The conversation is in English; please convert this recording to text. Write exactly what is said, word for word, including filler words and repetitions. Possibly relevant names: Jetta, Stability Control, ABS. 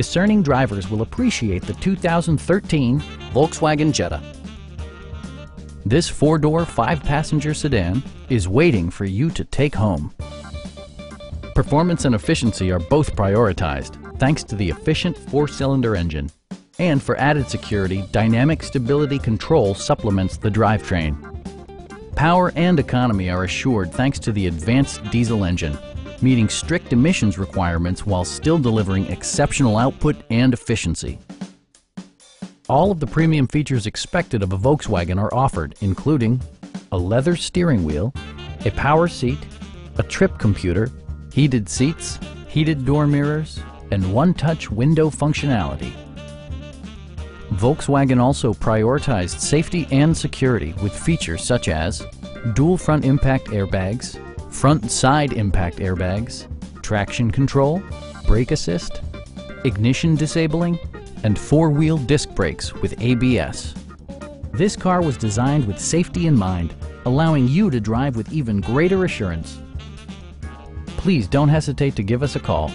Discerning drivers will appreciate the two thousand thirteen Volkswagen Jetta. This four-door, five-passenger sedan is waiting for you to take home. Performance and efficiency are both prioritized thanks to the efficient four-cylinder engine. And for added security, dynamic stability control supplements the drivetrain. Power and economy are assured thanks to the advanced diesel engine, meeting strict emissions requirements while still delivering exceptional output and efficiency. All of the premium features expected of a Volkswagen are offered, including a leather steering wheel, a power seat, a trip computer, heated seats, heated door mirrors, and one-touch window functionality. Volkswagen also prioritized safety and security with features such as dual front impact airbags, front side impact airbags, traction control, brake assist, ignition disabling, and four-wheel disc brakes with A B S. This car was designed with safety in mind, allowing you to drive with even greater assurance. Please don't hesitate to give us a call.